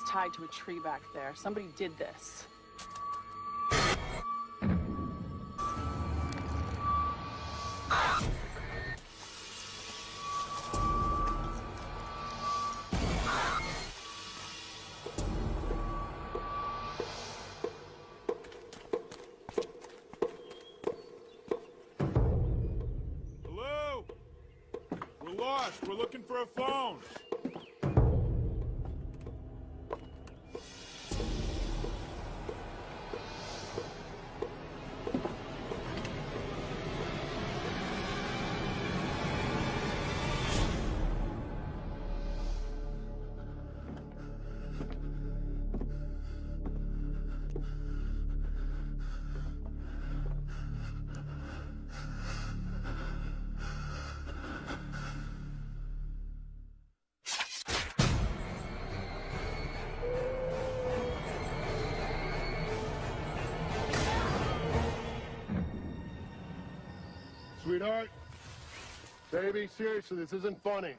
it's tied to a tree back there. Somebody did this. Hello? We're lost. We're looking for a phone. Sweetheart, baby, seriously, this isn't funny.